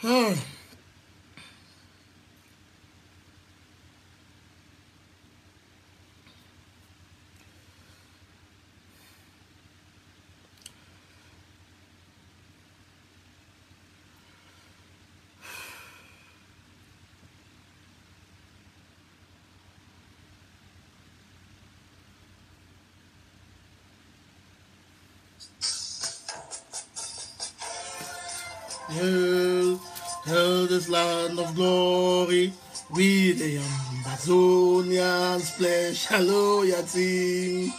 Hail, hail this land of glory, we the Ambazonians pledge our loyalty.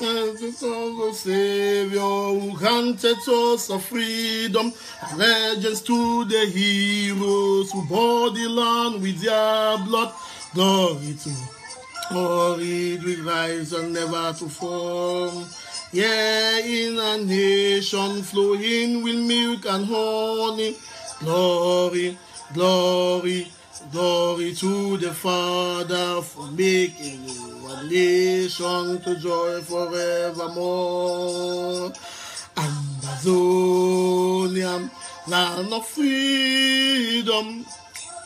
As the Son of Savior who granted us our freedom, our allegiance to the heroes who bore the land with their blood. Glory to glory, we rise and never to fall. Yeah, in a nation flowing with milk and honey. Glory, glory, glory to the Father for making you a nation to joy forevermore. Ambazonia, land of freedom,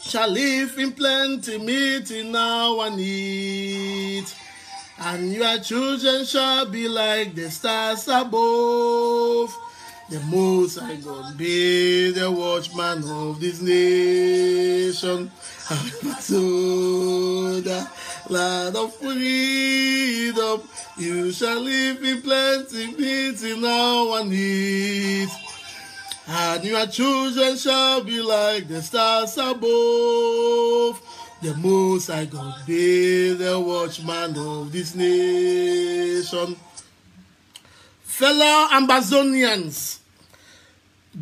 shall live in plenty, meeting our needs. And your children shall be like the stars above. The Most High God be the watchman of this nation. Ambazonia, land of freedom, you shall live in plenty, meeting our needs. And your children shall be like the stars above. The Most High God be the watchman of this nation. Fellow Ambazonians,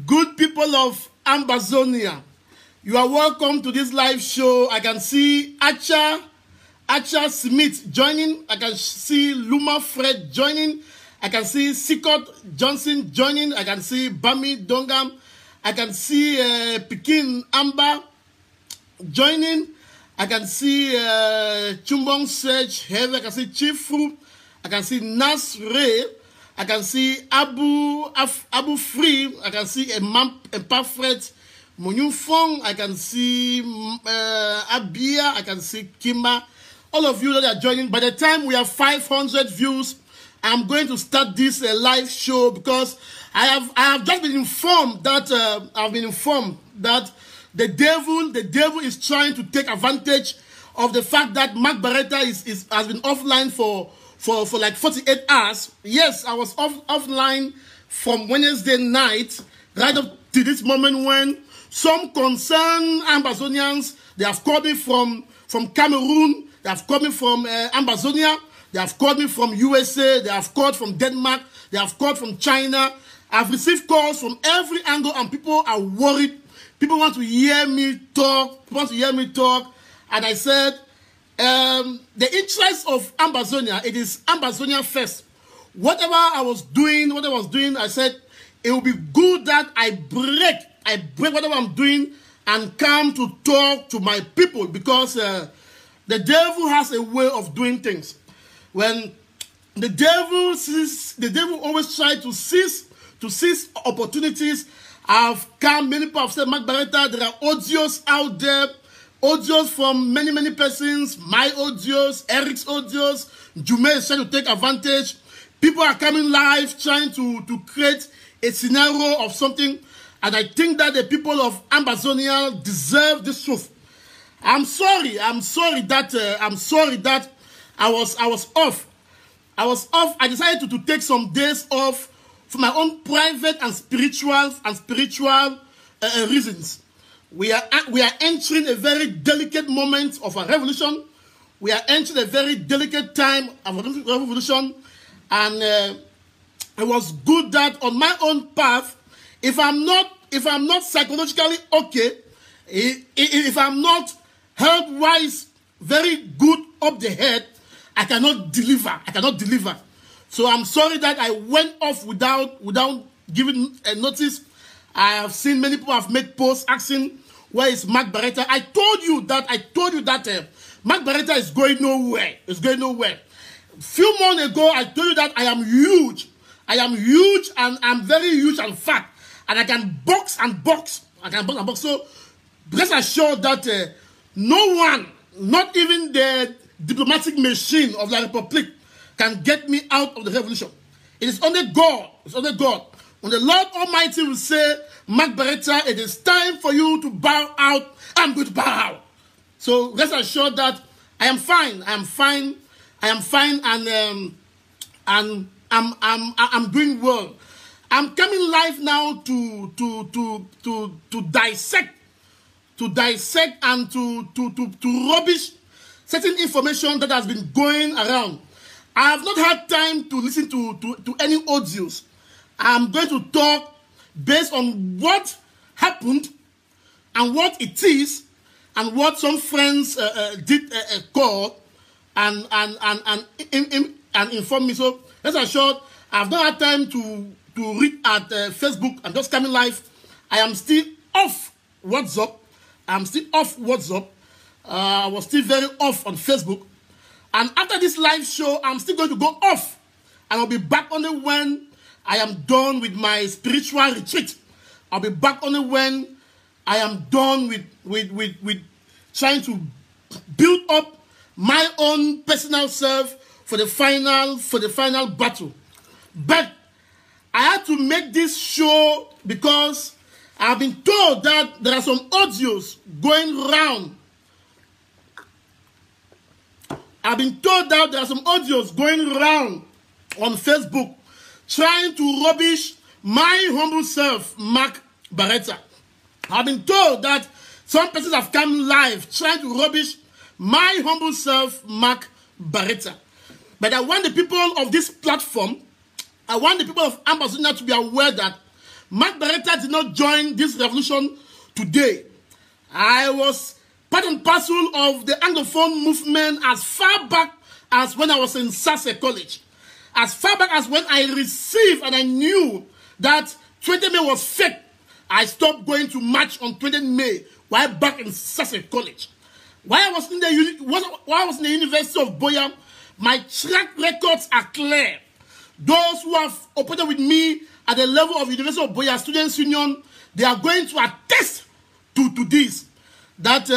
good people of Ambazonia, you are welcome to this live show. I can see Acha Smith joining. I can see Luma Fred joining. I can see Sikot Johnson joining. I can see Bami Dongam. I can see Pekin Amber joining. I can see Chumbong Search Heavy. I can see Chifu. I can see Nas Ray. I can see Abu Free. I can see Epafret Munyufong. I can see Abia. I can see Kima. All of you that are joining. By the time we have 500 views, I'm going to start this live show because I have just been informed that the devil is trying to take advantage of the fact that Mark Bareta has been offline for like 48 hours. Yes, I was offline from Wednesday night right up to this moment when some concerned Ambazonians, they have called me from Cameroon, they have called me from Ambazonia, they have called me from USA, they have called from Denmark, they have called from China. I've received calls from every angle and people are worried. People want to hear me talk. And I said, the interest of Ambazonia, it is Ambazonia first. Whatever I was doing, I said, it would be good that I break whatever I'm doing and come to talk to my people because the devil has a way of doing things. When the devil sees, the devil always tries to seize opportunities. I've come, many people have said, Mark Bareta, there are audios out there, audios from many, many persons, my audios, Eric's audios, Jume is trying to take advantage. People are coming live, trying to create a scenario of something, and I think that the people of Ambazonia deserve this truth. I'm sorry that I was off. I decided to take some days off for my own private and spiritual reasons. We are entering a very delicate moment of a revolution. We are entering a very delicate time of a revolution. And it was good that on my own path, if I'm not psychologically okay, if I'm not health-wise very good up the head, I cannot deliver. So I'm sorry that I went off without giving a notice. I have seen many people have made posts asking, where is Mark Bareta? I told you that Mark Bareta is going nowhere. It's going nowhere. A few months ago, I told you that I am huge. I am huge and I'm very huge and fat. And I can box and box. I can box. So rest assured that no one, not even the diplomatic machine of the Republic, can get me out of the revolution. It is only God. It's only God. When the Lord Almighty will say, Mark Bareta, it is time for you to bow out, I'm going to bow out. So rest assured that I am fine. I am fine. I am fine, and I'm doing well. I'm coming live now to dissect and to rubbish certain information that has been going around. I have not had time to listen to any audios. I'm going to talk based on what happened and what it is and what some friends did call and inform me. So rest assured, I've not had time to read at Facebook. I'm just coming live. I am still off WhatsApp. I'm still off WhatsApp. I was still very off on Facebook. And after this live show, I'm still going to go off. And I'll be back only when I am done with my spiritual retreat. I'll be back only when I am done with trying to build up my own personal self for the final battle. But I had to make this show because I've been told that there are some audios going around. I've been told that there are some audios going around on Facebook trying to rubbish my humble self, Mark Bareta. I've been told that some persons have come live trying to rubbish my humble self, Mark Bareta. But I want the people of this platform, I want the people of Ambazonia to be aware that Mark Bareta did not join this revolution today. I was part and parcel of the Anglophone movement as far back as when I was in Sasse College. As far back as when I received and I knew that 20 May was fake, I stopped going to march on 20 May while back in Sasse College. While I was in the University of Buea, my track records are clear. Those who have operated with me at the level of University of Buea Students Union, they are going to attest to this. That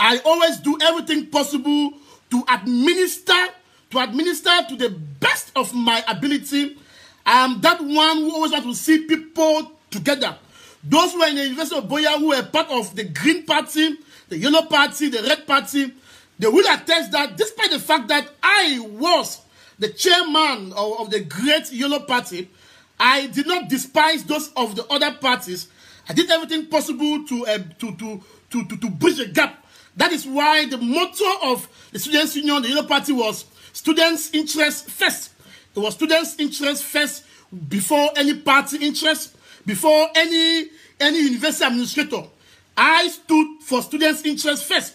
I always do everything possible to administer to the best of my ability. I am that one who always wants to see people together. Those who are in the University of Buea who are part of the Green Party, the Yellow Party, the Red Party, they will attest that despite the fact that I was the chairman of the Great Yellow Party, I did not despise those of the other parties. I did everything possible to bridge the gap. That is why the motto of the Students' Union, the Yellow Party, was students' interest first. It was students' interest first before any party interest, before any university administrator. I stood for students' interest first.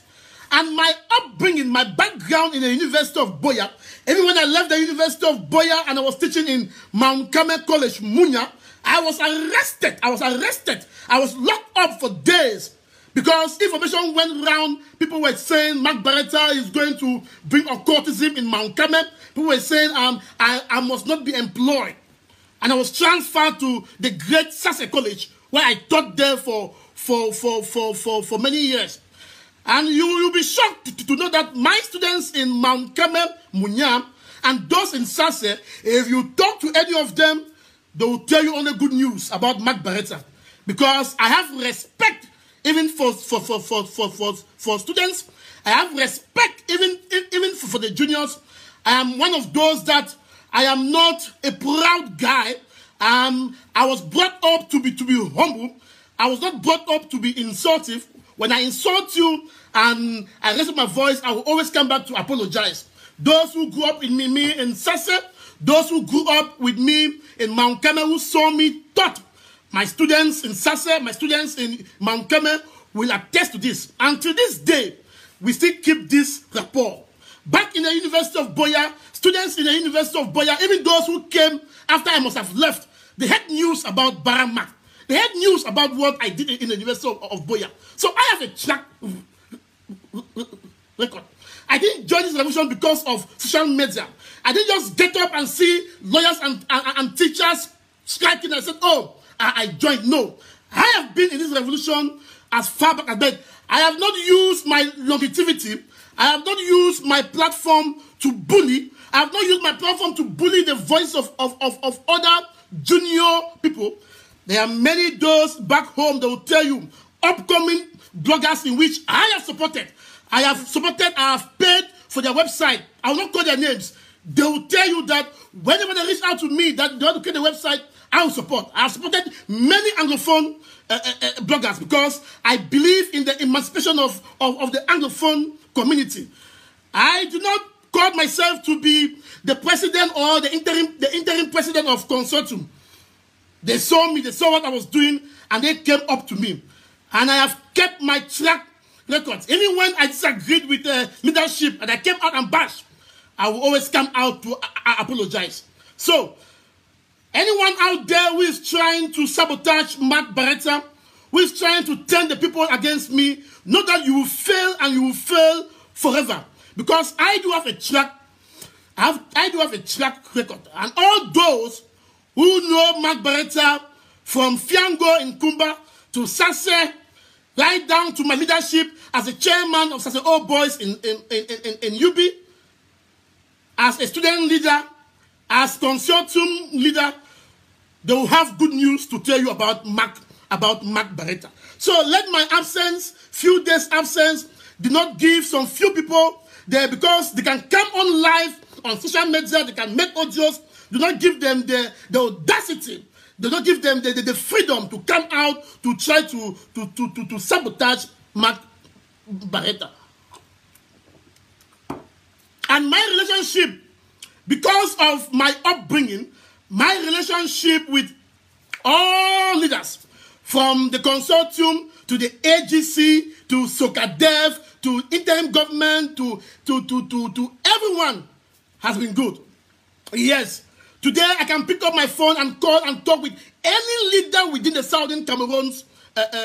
And my upbringing, my background in the University of Buea, even when I left the University of Buea and I was teaching in Mount Kameh College, Munya, I was arrested. I was locked up for days because information went round. People were saying Mark Bareta is going to bring occultism in Mount Kameh. People were saying I must not be employed. And I was transferred to the Great Sasse College, where I taught there for many years. And you'll be shocked to know that my students in Mount Kameh, Munya, and those in Sasse, if you talk to any of them, they will tell you only good news about Mark Bareta, because I have respect even for students. I have respect even for the juniors. I am one of those that I am not a proud guy. I was brought up to be humble. I was not brought up to be insultive. When I insult you and I raise my voice, I will always come back to apologize. Those who grew up in me and Sasse, those who grew up with me in Mount Kameh, who saw me taught, my students in Sasse, my students in Mount Kameh will attest to this. Until this day, we still keep this rapport. Back in the University of Buea, students in the University of Buea, even those who came after I must have left, they had news about Barama. They had news about what I did in the University of Buea. So I have a track record. I didn't join this revolution because of social media. I didn't just get up and see lawyers and teachers striking and say, oh, I joined. No, I have been in this revolution as far back as that. I have not used my longevity. I have not used my platform to bully. I have not used my platform to bully the voice of other junior people. There are many those back home that will tell you, upcoming bloggers in which I have supported. I have supported, I have paid for their website. I will not call their names. They will tell you that whenever they reach out to me that they want to create a website, I will support. I have supported many Anglophone bloggers because I believe in the emancipation of the Anglophone community. I do not call myself to be the president or the interim president of Consortium. They saw me, they saw what I was doing, and they came up to me. And I have kept my track records. Even when I disagreed with leadership and I came out and bashed, I will always come out to apologize. So, anyone out there who is trying to sabotage Mark Bareta, who is trying to turn the people against me, know that you will fail, and you will fail forever. Because I do have a track, I do have a track record. And all those who know Mark Bareta, from Fiango in Kumba to Sasse, right down to my leadership as a chairman of Sasse Old Boys in UB, as a student leader, as consortium leader, they will have good news to tell you about Mark Bareta. So let my absence, few days absence, do not give some few people there, because they can come on live, on social media, they can make audios. Do not give them the audacity. Do not give them the freedom to come out to try to sabotage Mark Bareta. And my relationship, because of my upbringing, my relationship with all leaders, from the consortium to the AGC to SOCADEF to interim government to everyone, has been good. Yes, today I can pick up my phone and call and talk with any leader within the Southern Cameroon's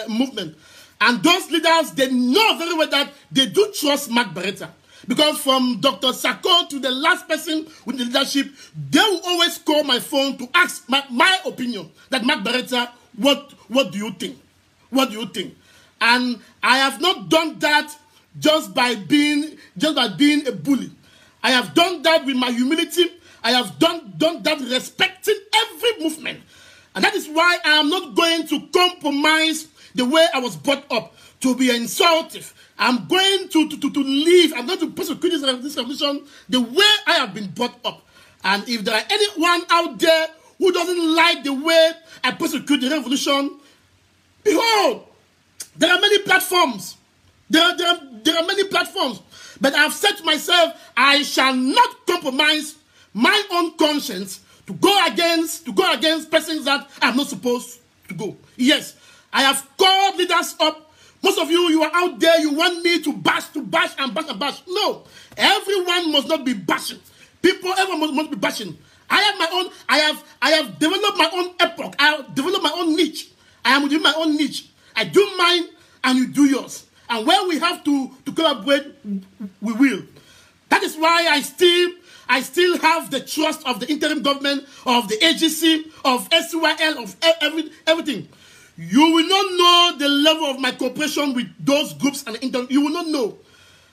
movement. And those leaders, they know very well that they do trust Mark Bareta. Because from Dr. Sako to the last person with the leadership, they will always call my phone to ask my opinion. That Mark Bareta, what do you think? What do you think? And I have not done that just by being a bully. I have done that with my humility. I have done that respecting every movement. And that is why I am not going to compromise the way I was brought up, to be insultive. I'm going to leave. I'm going to prosecute this revolution the way I have been brought up. And if there are anyone out there who doesn't like the way I prosecute the revolution, behold, there are many platforms. There are many platforms. But I've said to myself, I shall not compromise my own conscience to go against persons that I'm not supposed to go. Yes, I have called leaders up. Most of you are out there, you want me to bash and bash. No, everyone must not be bashing. People, everyone must be bashing. I have my own, I have developed my own epoch. I have developed my own niche. I am within my own niche. I do mine and you do yours. And when we have to collaborate, we will. That is why I still have the trust of the interim government, of the AGC, of SYL, of everything. You will not know the level of my cooperation with those groups and the internet. You will not know,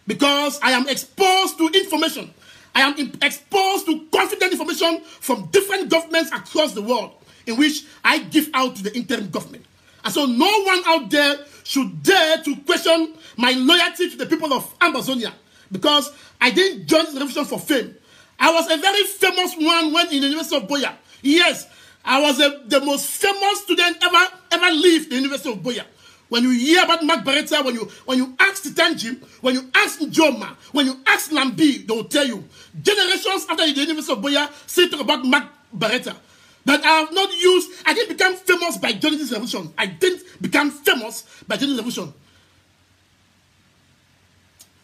because I am exposed to information. I am exposed to confidential information from different governments across the world, in which I give out to the interim government. And so no one out there should dare to question my loyalty to the people of Ambazonia, because I didn't join this revolution for fame. I was a very famous one when in the University of Buea. Yes, I was the most famous student ever lived in the University of Buea. When you hear about Mark Bareta, when you ask Titanji, when you ask Njoma, when you ask Lambi, they will tell you. Generations after the University of Buea still talk about Mark Bareta. But I have not used, I didn't become famous by joining this revolution. I didn't become famous by joining this revolution.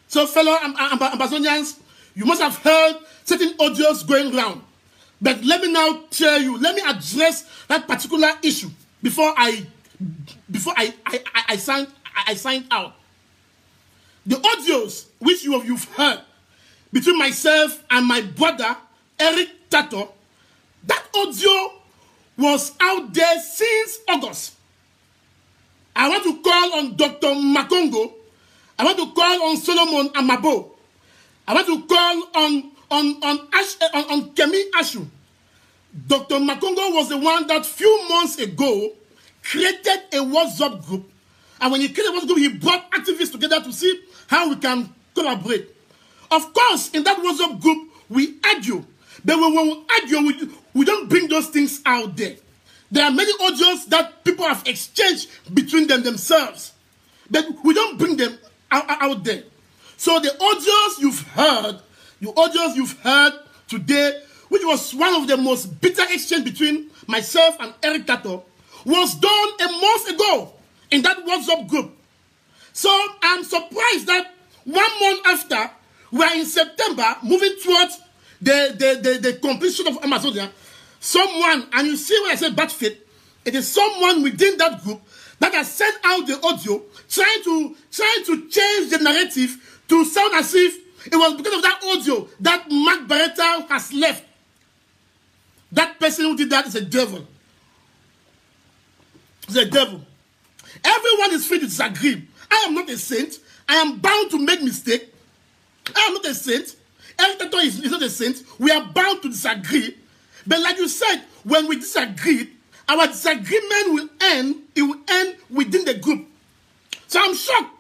So fellow Ambazonians, you must have heard certain audios going round. But let me now tell you, let me address that particular issue before I sign out. The audios which you've heard between myself and my brother Eric Tato, that audio was out there since August. I want to call on Dr. Makongo. I want to call on Solomon Amabo. I want to call on Kemi Ashu. Dr. Makongo was the one that few months ago created a WhatsApp group. And when he created a WhatsApp group, he brought activists together to see how we can collaborate. Of course, in that WhatsApp group, we argue. But when we argue, we don't bring those things out there. There are many audios that people have exchanged between themselves. But we don't bring them out there. So the audios you've heard, today, which was one of the most bitter exchanges between myself and Eric Tato, was done a month ago in that WhatsApp group. So I'm surprised that 1 month after, we are in September, moving towards the completion of Ambazonia. Someone, and you see when I said bad faith, it is someone within that group that has sent out the audio, trying to change the narrative to sound as if it was because of that audio that Mark Bareta has left. That person who did that is a devil. It's a devil. Everyone is free to disagree. I am not a saint. I am bound to make mistakes. I am not a saint. Eric Tato is not a saint. We are bound to disagree. But like you said, when we disagreed, our disagreement will end. It will end within the group. So I'm shocked.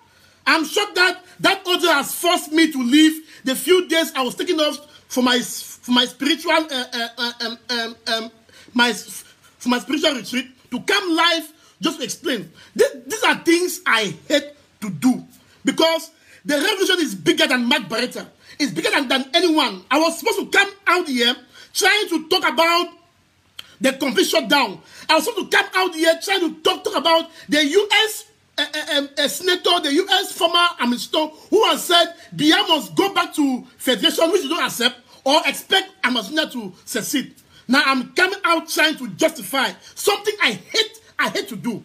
I'm shocked that that order has forced me to leave the few days I was taking off for my spiritual retreat to come live just to explain. These are things I hate to do because the revolution is bigger than Mark Bareta. It's bigger than anyone. I was supposed to come out here trying to talk about the complete shutdown. I was supposed to come out here trying to talk about the U.S. Senator, the U.S. former administrator who has said Buea must go back to federation, which you don't accept or expect Ambazonia to secede. Now I'm coming out trying to justify something I hate to do.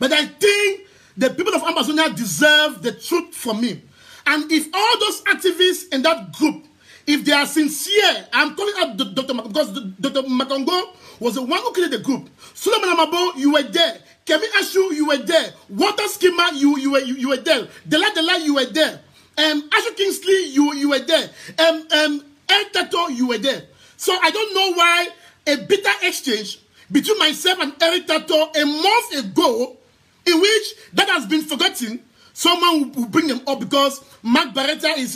But I think the people of Ambazonia deserve the truth from me. And if all those activists in that group, if they are sincere, I'm calling out Dr. Makongo, because Dr. Makongo was the one who created the group. Solomon Amabo, you were there. Kemi Ashu, you were there. Water Schema, you were there. Dela, you were there. Ashu Kingsley, you were there. Eric Tato, you were there. So I don't know why a bitter exchange between myself and Eric Tato a month ago, in which that has been forgotten, someone will bring them up because Mark Bareta is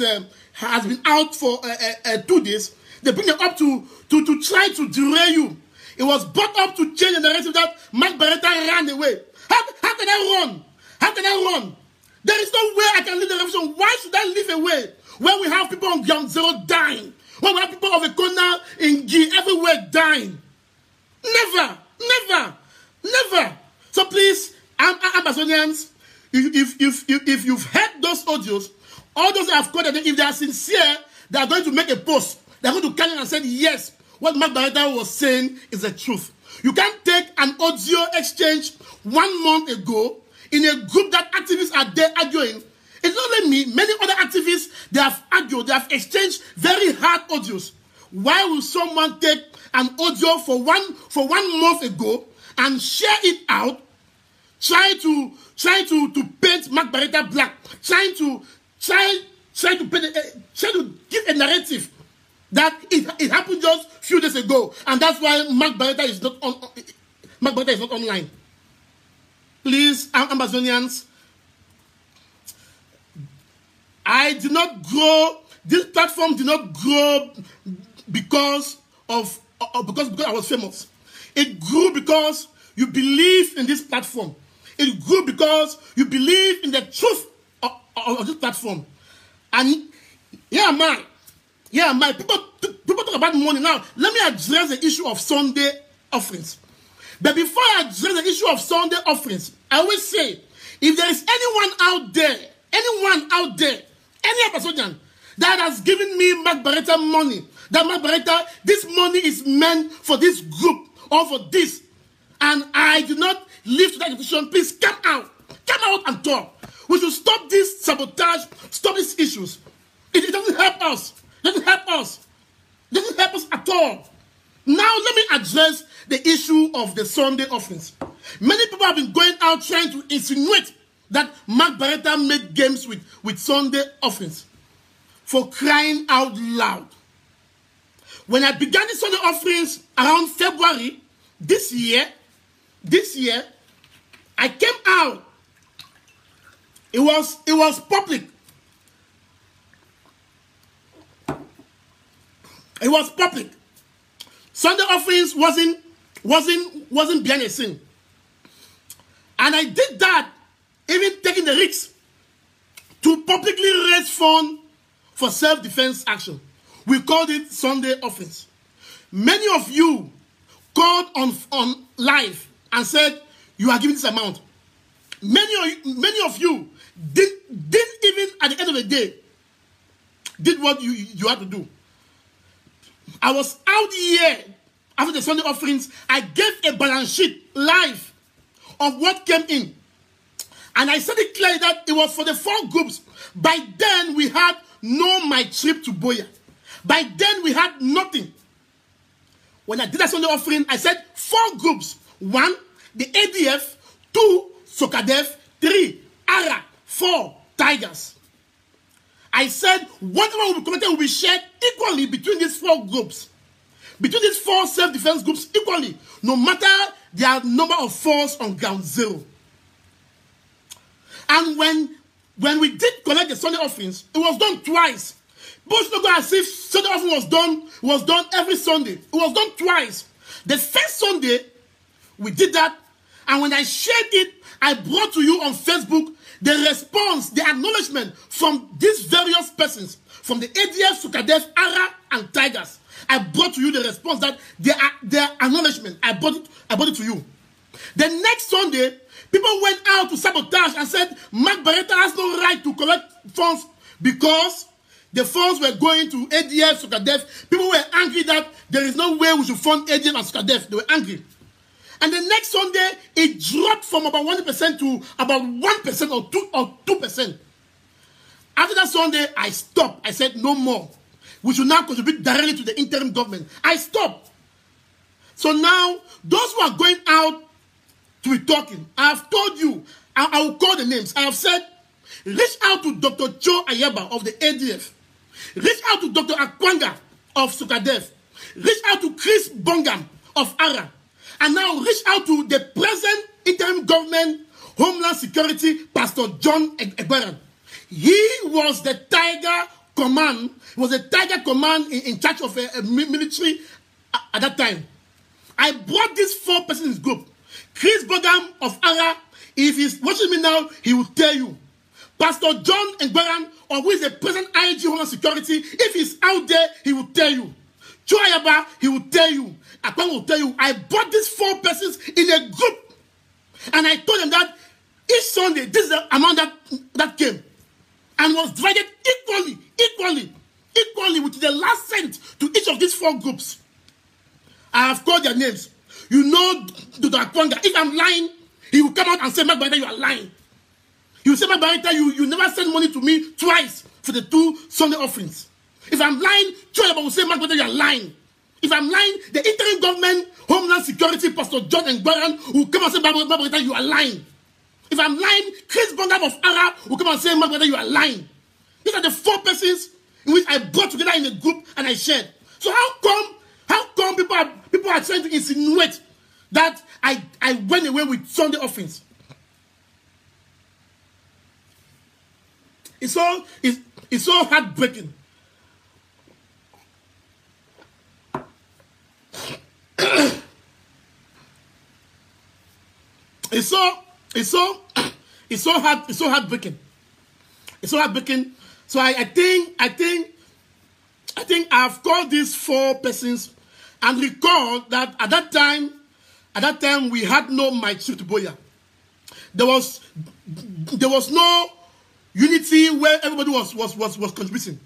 has been out for 2 days. They bring them up to try to derail you. It was brought up to change the narrative that Mark Bareta ran away. How can I run? How can I run? There is no way I can leave the revolution. Why should I leave away when we have people on ground zero dying? When we have people of Ekona, Ingi, everywhere dying? Never, never, never. So please, Ambazonians, if you've heard those audios, all those I've quoted, if they are sincere, they are going to make a post. They're going to come in and say, yes, what Mark Bareta was saying is the truth. You can't take an audio exchange 1 month ago in a group that activists are there arguing. It's not only me, many other activists, they have argued, they have exchanged very hard audios. Why will someone take an audio for one month ago and share it out, trying to paint Mark Bareta black, trying to give a narrative that it happened just a few days ago, and that's why Mark Bareta is not online. Please, Ambazonians, I did not grow. This platform did not grow because I was famous. It grew because you believe in this platform. It grew because you believe in the truth of this platform. And yeah, man. Yeah, my people talk about money now. Let me address the issue of Sunday offerings. But before I address the issue of Sunday offerings, I always say, if there is anyone out there, any Ambazonian that has given me Mark Bareta money, that Mark Bareta, this money is meant for this group or for this, and I do not live to that decision, please come out and talk. We should stop this sabotage, stop these issues. It doesn't help us. Doesn't help us. Doesn't help us at all. Now let me address the issue of the Sunday offerings. Many people have been going out trying to insinuate that Mark Bareta made games with Sunday offerings. For crying out loud. When I began the Sunday offerings around February this year, I came out. It was public. It was public. Sunday offerings wasn't behind a scene. And I did that, even taking the risks to publicly raise funds for self-defense action. We called it Sunday offerings. Many of you called on live and said you are giving this amount. Many of you didn't even at the end of the day did what you had to do. I was out here after the Sunday offerings. I gave a balance sheet live of what came in. And I said it clearly that it was for the four groups. By then, we had no my trip to Buea. By then, we had nothing. When I did that Sunday offering, I said four groups. 1, the ADF. 2, SOCADEF. 3, ARA. 4, Tigers. I said whatever will be collected will be shared equally between these four groups. Between these four self-defense groups equally. No matter their number of force on ground zero. And when we did collect the Sunday offerings, it was done twice. Both look as if Sunday offering was done every Sunday. It was done twice. The first Sunday, we did that. And when I shared it, I brought to you on Facebook the response, the acknowledgement from these various persons, from the ADF, SOCADEF, ARA, and Tigers. I brought to you the response that their acknowledgement. I brought it to you. The next Sunday, people went out to sabotage and said, Mark Bareta has no right to collect funds because the funds were going to ADF, SOCADEF. People were angry that there is no way we should fund ADF and SOCADEF. They were angry. And the next Sunday, it dropped from about 1% to about 1% or 2%. After that Sunday, I stopped. I said, no more. We should now contribute directly to the interim government. I stopped. So now, those who are going out to be talking, I have told you, I will call the names. I have said, reach out to Dr. Joe Ayaba of the ADF. Reach out to Dr. Akwanga of SOCADEF. Reach out to Chris Bungam of ARA. And now reach out to the present interim government, Homeland Security, Pastor John Egberan. He was the Tiger Command, in charge of a military at that time. I brought these four persons group. Chris Bungam of ARA, if he's watching me now, he will tell you. Pastor John Egberan, or who is the present IG Homeland Security, if he's out there, he will tell you. Joe Ayaba, he will tell you. Akpan will tell you. I brought these four persons in a group. And I told them that each Sunday, this is the amount that came. And was divided equally with the last cent to each of these four groups. I have called their names. You know, Dr. Akwanga, if I'm lying, he will come out and say, Mark Bareta, you are lying. He will say, Mark Bareta, you never send money to me twice for the 2 Sunday offerings. If I'm lying, Joe will say, Mark Bareta, you are lying. If I'm lying, the interim government, Homeland Security, Pastor John Egberan will come and say, Mark Bareta, you are lying. If I'm lying, Chris Bungam of ARA will come and say, Mark Bareta, you are lying. These are the four persons in which I brought together in a group and I shared. So how come people are trying to insinuate that I went away with Sunday offerings? It's all heartbreaking. It's so heartbreaking. So I think I've called these four persons and recall that at that time we had no my trip to Buea. There was no unity where everybody was contributing.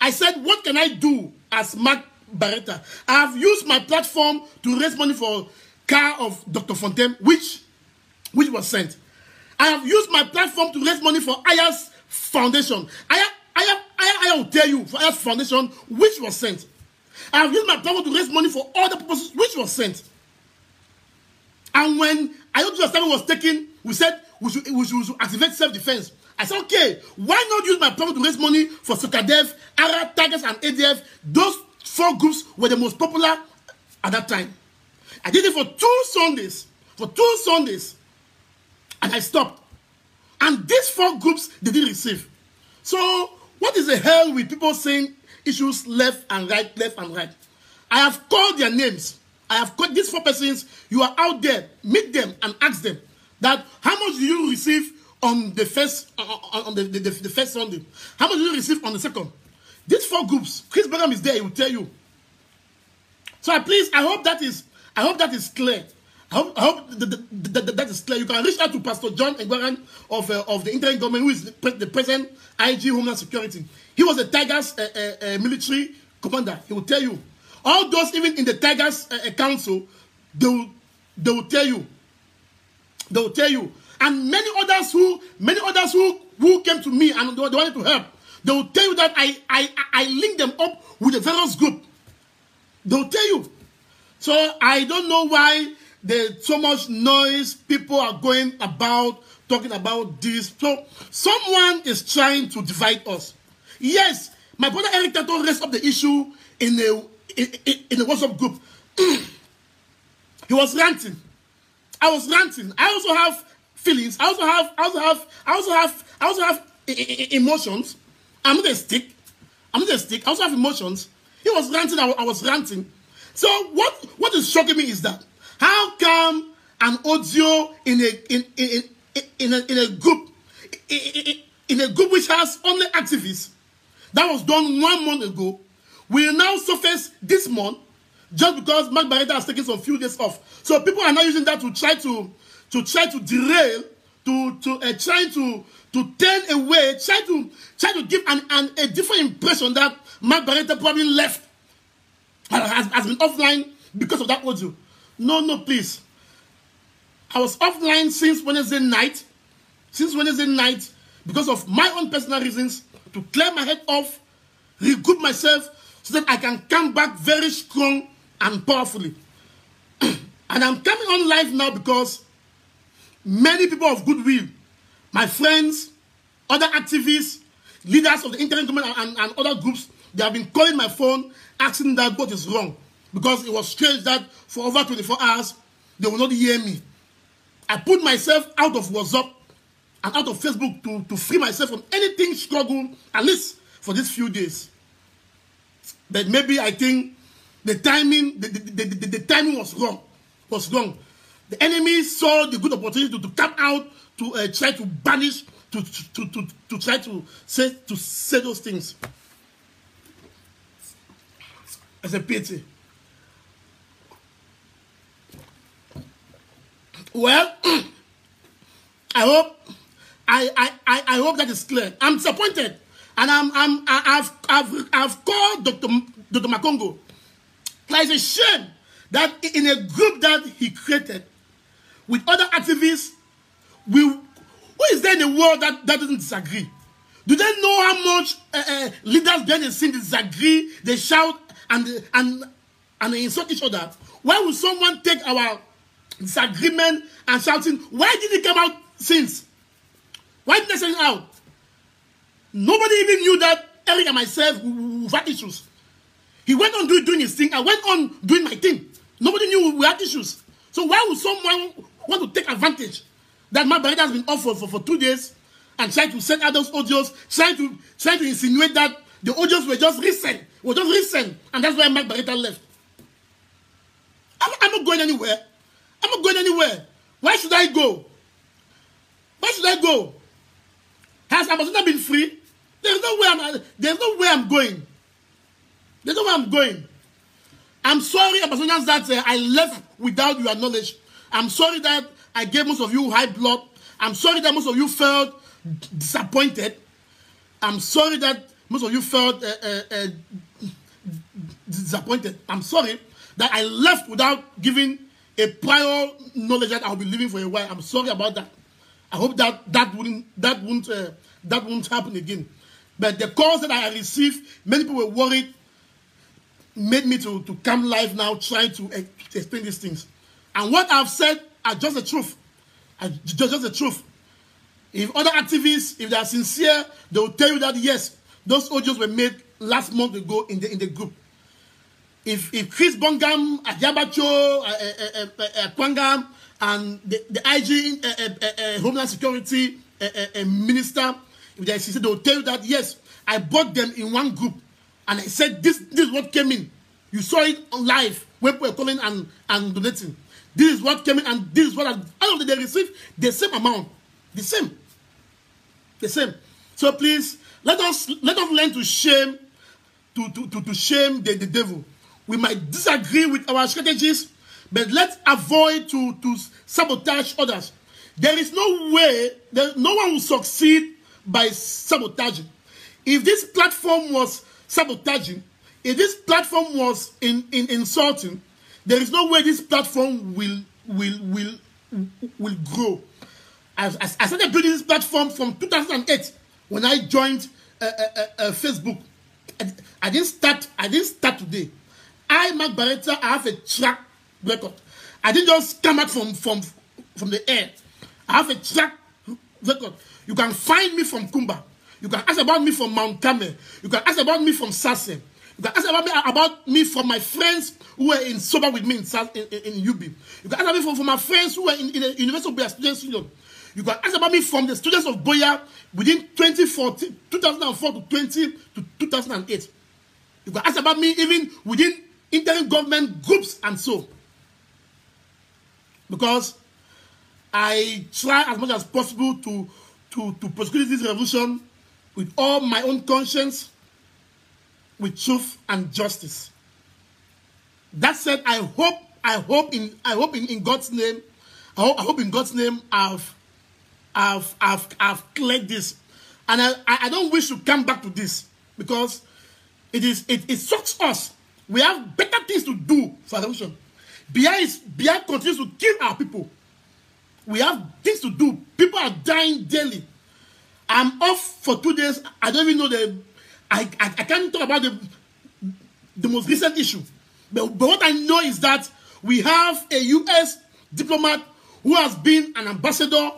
I said, what can I do as Mark Bareta? I have used my platform to raise money for car of Dr. Fontaine, which was sent. I have used my platform to raise money for Aya's Foundation. I will tell you, for Aya's Foundation, which was sent. I have used my platform to raise money for other purposes, which was sent. And when I thought your statement was taken. We said we should activate self-defense. I said, okay, why not use my power to raise money for SOCADEF, ARA, Targets, and ADF? Those four groups were the most popular at that time. I did it for 2 Sundays. For 2 Sundays. And I stopped. And these four groups they didn't receive. So, what is the hell with people saying issues left and right, left and right? I have called their names. I have called these four persons. You are out there. Meet them and ask them that how much do you receive on the first on the first Sunday? How much do you receive on the second? These four groups. Chris Bungam is there. He will tell you. So please, I hope that is clear. I hope that is clear. You can reach out to Pastor John Egberan of the interim government, who is the present IG Homeland Security. He was the Tigers military commander. He will tell you. All those, even in the Tigers Council, they will tell you. They will tell you. And many others who came to me and they wanted to help, they will tell you that I link them up with the various group. They will tell you. So I don't know why there's so much noise. People are going about talking about this. So someone is trying to divide us. Yes, my brother Eric Tato raised up the issue in a WhatsApp group. He was ranting. I was ranting. I also have feelings. I also have emotions. I'm not a stick. I'm not a stick. I also have emotions. He was ranting. I was ranting. So what is shocking me is that how come an audio in a group which has only activists that was done 1 month ago will now surface this month just because Mark Bareta has taken some few days off. So people are now using that to try to derail, to turn away, try to give a different impression that Mark Bareta probably left has been offline because of that audio. No, no, please. I was offline since Wednesday night, because of my own personal reasons, to clear my head off, regroup myself, so that I can come back very strong and powerfully. And I'm coming on live now because many people of goodwill, my friends, other activists, leaders of the internet government and other groups, they have been calling my phone, asking that what is wrong. Because it was strange that for over 24 hours, they will not hear me. I put myself out of WhatsApp and out of Facebook to free myself from anything struggle, at least for these few days. But maybe I think the timing was wrong. Was wrong. The enemy saw the good opportunity to come out to try to banish, to try to say those things. It's a pity. Well, I hope that is clear. I'm disappointed. And I've called Dr. Makongo. It's a shame that in a group that he created with other activists, who is there in the world that doesn't disagree? Do they know how much leaders behind the scene disagree? They shout and they insult each other. Why would someone take our disagreement and shouting? Why did it come out since? Why did they send it out? Nobody even knew that Eric and myself had issues. He went on doing his thing. I went on doing my thing. Nobody knew we had issues. So why would someone want to take advantage that my brother has been off for 2 days and try to send out those audios, trying to insinuate that the audios were just recent, and that's why Mark Bareta left. I'm not going anywhere. I'm not going anywhere. Why should I go? Why should I go? Has Ambazonia been free? There's no way I'm going. There's no way I'm going. I'm sorry, Ambazonians, that I left without your knowledge. I'm sorry that I gave most of you high blood. I'm sorry that most of you felt disappointed. I'm sorry that most of you felt disappointed. I'm sorry that I left without giving a prior knowledge that I'll be leaving for a while. I'm sorry about that. I hope that won't happen again. But the calls that I received, many people were worried, made me to come live now, trying to explain these things. And what I've said are just the truth. Just the truth. If other activists, if they are sincere, they will tell you that yes, those audios were made last month ago in the group. If Chris Bungam, Adiabacho, Kwangam, and the IG Homeland Security Minister, if they are sincere, they will tell you that yes, I bought them in one group, and I said this is what came in. You saw it on live when people were calling and donating. This is what came in, and this is what all of them received the same amount, the same. So please let us learn to shame, to shame the devil. We might disagree with our strategies, but let's avoid to sabotage others. There is no way that no one will succeed by sabotaging. If this platform was sabotaging, if this platform was insulting, there is no way this platform will grow. I started building this platform from 2008 when I joined Facebook. I didn't start today. I, Mark Bareta, I have a track record. I didn't just come out from the air. I have a track record. You can find me from Kumba. You can ask about me from Mount Kameh. You can ask about me from Sasse. You can ask about me from my friends who were in sober with me in UB. You can ask about me from my friends who were in the University of Buea Students Union. You can ask about me from the students of Buea within 2004 to 2008. You can ask about me even within interim government groups and so. Because I try as much as possible to prosecute this revolution with all my own conscience, with truth and justice. That said, I hope in God's name, I hope in God's name I've cleared this, and I don't wish to come back to this because it sucks us. We have better things to do for revolution. Buea continues to kill our people. We have things to do. People are dying daily. I'm off for 2 days. I don't even know the. I can't talk about the most recent issue, but what I know is that we have a U.S. diplomat who has been an ambassador,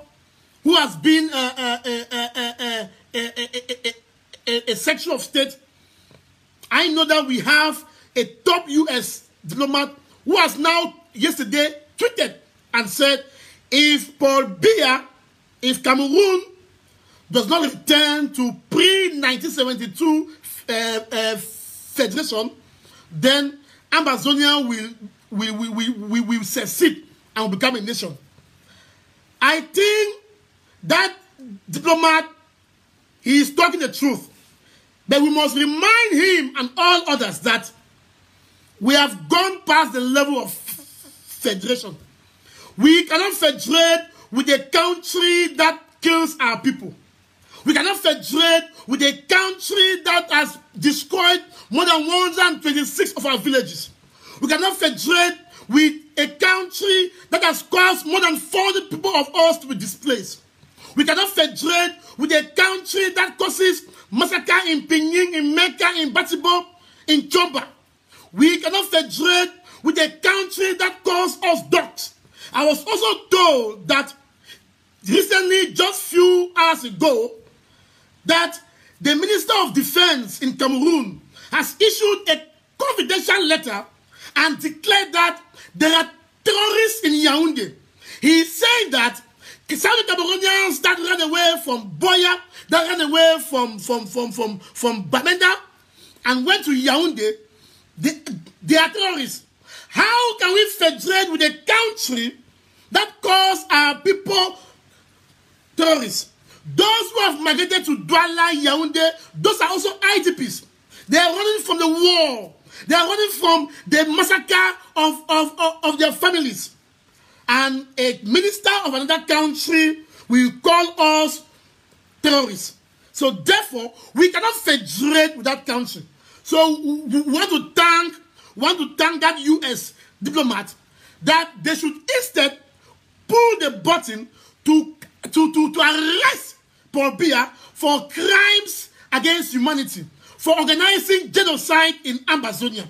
who has been a secretary of state. I know that we have a top U.S. diplomat who has now yesterday tweeted and said, if Paul Biya, if Cameroon does not return to pre-1972 federation, then Ambazonia will secede and become a nation. I think that diplomat, he is talking the truth. But we must remind him and all others that we have gone past the level of federation. We cannot federate with a country that kills our people. We cannot federate with a country that has destroyed more than 126 of our villages. We cannot federate with a country that has caused more than 40 people of us to be displaced. We cannot federate with a country that causes massacre in Pinyin, in Mecca, in Batibo, in Chomba. We cannot federate with a country that calls us dogs. I was also told that recently, just a few hours ago, that the Minister of Defense in Cameroon has issued a confidential letter and declared that there are terrorists in Yaoundé. He is saying that some Cameroonians that ran away from Buea, that ran away from Bamenda and went to Yaoundé, they are terrorists. How can we federate with a country that calls our people terrorists? Those who have migrated to Douala, Yaoundé, those are also IDPs. They are running from the war. They are running from the massacre of their families. And a minister of another country will call us terrorists. So therefore, we cannot federate with that country. So we want to thank that U.S. diplomat that they should instead pull the button to arrest Paul Biya for crimes against humanity, for organizing genocide in Ambazonia.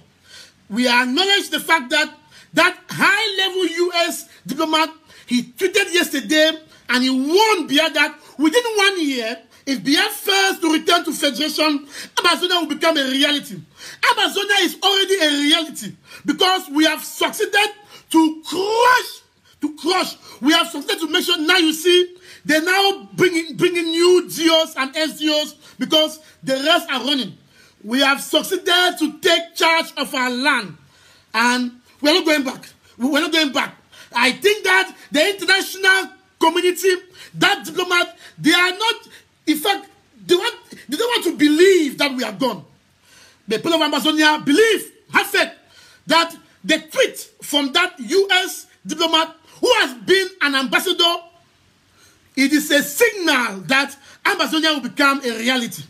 We acknowledge the fact that that high-level U.S. diplomat He tweeted yesterday and he warned Buea that within 1 year, if Buea fails to return to federation, Ambazonia will become a reality. Ambazonia is already a reality because we have succeeded to crush. We have succeeded to make sure now you see they're now bringing new GOs and SGOs because the rest are running. We have succeeded to take charge of our land. And we're not going back. We're not going back. I think that the international community, that diplomat, they are not, in fact, they don't want to believe that we are gone. The people of Ambazonia believe, have faith, that the tweet from that U.S. diplomat who has been an ambassador, it is a signal that Ambazonia will become a reality.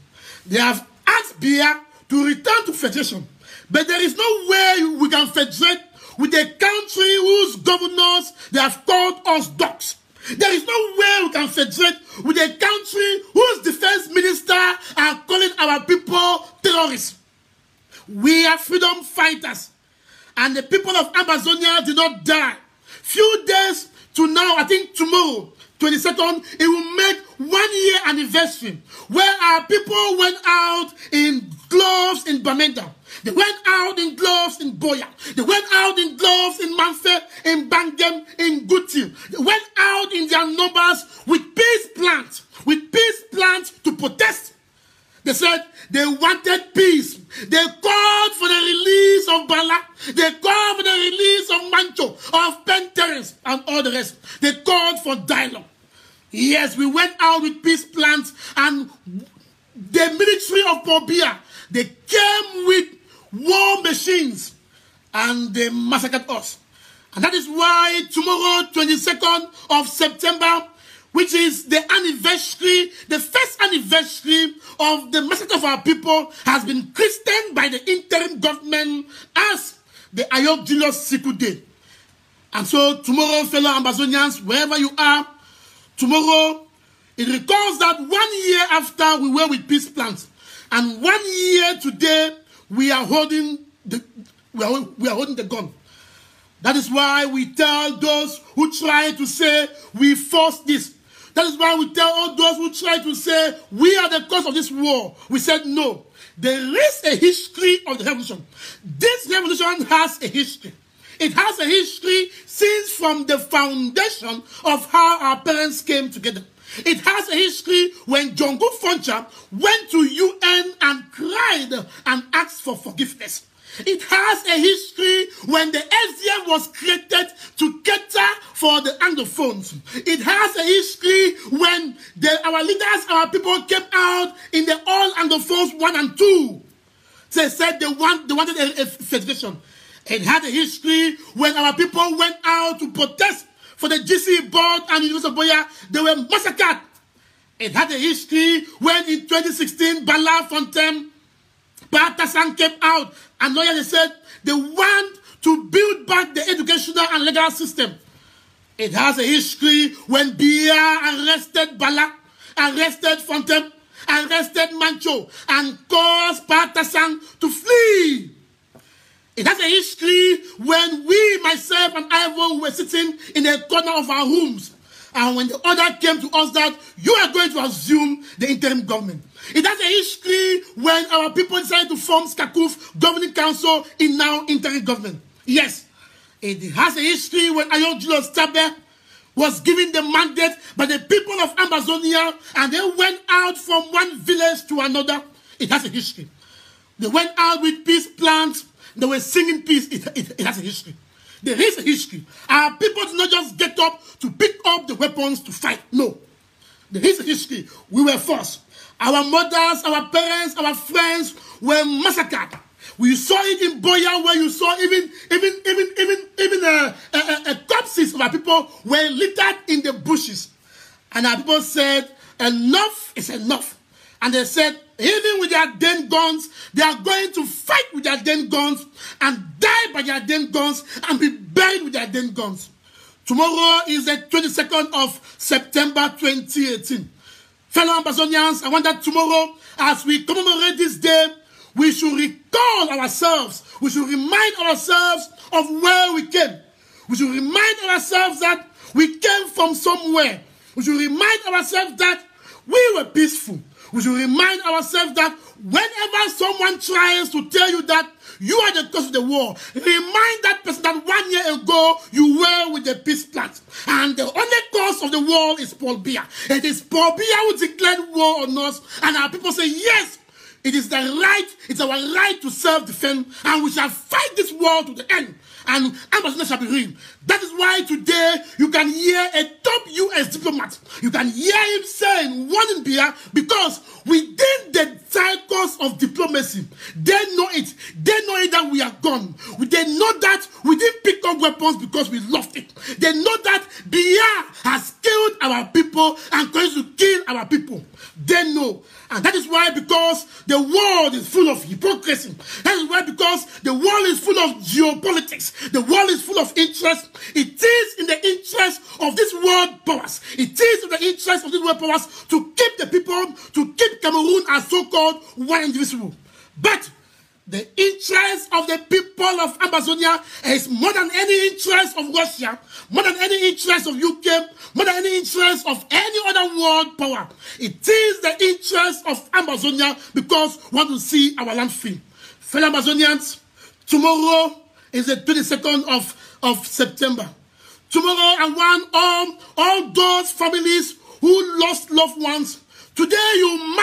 They have asked Buea to return to federation. But there is no way we can federate with a country whose governors, they have called us dogs. There is no way we can federate with a country whose defense minister are calling our people terrorists. We are freedom fighters. And the people of Ambazonia did not die. Few days to now, I think tomorrow, 22nd, it will make 1 year anniversary where our people went out in gloves in Bamenda. They went out in gloves in Buea. They went out in gloves in Manfe, in Bangem, in Guti. They went out in their numbers with peace plans to protest. They said they wanted peace. They called for the release of Balla. They called for the release of Mancho, of Penteres, and all the rest. They called for dialogue. Yes, we went out with peace plans, and the military of Paul Biya, they came with war machines and they massacred us. And that is why tomorrow, 22nd of September, which is the anniversary, the first anniversary of the massacre of our people, has been christened by the interim government as the Ayok Julius Siku Day. And so tomorrow, fellow Ambazonians, wherever you are, tomorrow, it recalls that 1 year after we were with peace plans, and 1 year today, we are holding the gun. That is why we tell those who try to say we forced this. That is why we tell all those who try to say we are the cause of this war. We said no. There is a history of the revolution. This revolution has a history. It has a history since from the foundation of how our parents came together. It has a history when Django Foncha went to UN and cried and asked for forgiveness. It has a history when the SDF was created to cater for the Anglophones. It has a history when our leaders, our people came out in the All Anglophones 1 and 2. They said they wanted a federation. It had a history when our people went out to protest for the GC board and University of Buea, they were massacred. It had a history when in 2016, Balla Fontaine, Patasan came out and lawyers said they want to build back the educational and legal system. It has a history when Buea arrested Balla, arrested Fontaine, arrested Mancho, and caused Patasan to flee. It has a history when we, myself and Ivo, were sitting in a corner of our rooms. And when the order came to us that you are going to assume the interim government. It has a history when our people decided to form SCACUF Governing Council in now interim government. Yes, it has a history when Ayok Julius Tabe was given the mandate by the people of Ambazonia and they went out from one village to another. It has a history. They went out with peace plans. They were singing peace. It has a history. There is a history. Our people did not just get up to pick up the weapons to fight. No. There is a history. We were forced. Our mothers, our parents, our friends were massacred. We saw it in Buea where you saw even corpses of our people were littered in the bushes. And our people said, enough is enough. And they said, even with their den guns, they are going to fight with their den guns and die by their den guns and be buried with their den guns. Tomorrow is the 22nd of September 2018. Fellow Ambazonians, I want that tomorrow, as we commemorate this day, we should recall ourselves. We should remind ourselves of where we came. We should remind ourselves that We came from somewhere. We should remind ourselves that we were peaceful. We should remind ourselves that whenever someone tries to tell you that you are the cause of the war, remind that person that 1 year ago you were with the peace plant. And the only cause of the war is Paul Biya. It is Paul Biya who declared war on us. And our people say, yes, it is the right, it's our right to self-defend. And we shall fight this war to the end. And Ambazonia shall be ruined. That is why today you can hear a top U.S. diplomat. You can hear him saying, warning Biya, because within the cycles of diplomacy, they know it. They know it that we are gone. They know that we didn't pick up weapons because we lost it. They know that Biya has killed our people and continues to kill our people. They know. And that is why, because the world is full of hypocrisy. That is why, because the world is full of geopolitics. The world is full of interest. It is in the interest of this world powers. It is in the interest of these world powers to keep the people, to keep Cameroon as so-called one individual. But the interest of the people of Ambazonia is more than any interest of Russia, more than any interest of UK, more than any interest of any other world power. It is the interest of Ambazonia because we want to see our land free. Fellow Amazonians, tomorrow is the 22nd of September. Tomorrow I want all those families who lost loved ones. Today you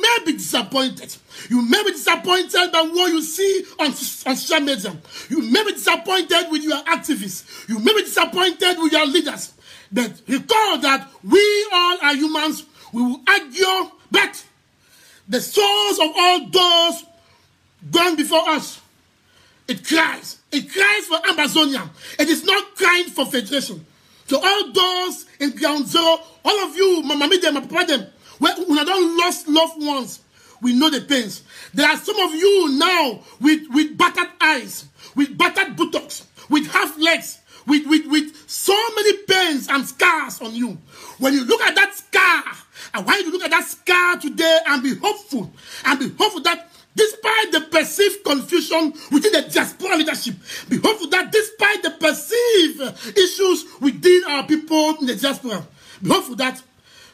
may be disappointed. You may be disappointed by what you see on social media. You may be disappointed with your activists. You may be disappointed with your leaders. But recall that we all are humans. We will argue, but the souls of all those gone before us, it cries. It cries for Ambazonia. It is not crying for federation. So all those in ground zero, all of you, my mommy, my papa, them, when I don't lost loved ones, we know the pains. There are some of you now with battered eyes, with battered buttocks, with half legs, with so many pains and scars on you. When you look at that scar, I want you to look at that scar today and be hopeful. And be hopeful that despite the perceived confusion within the diaspora leadership, be hopeful that despite the perceived issues within our people in the diaspora, be hopeful that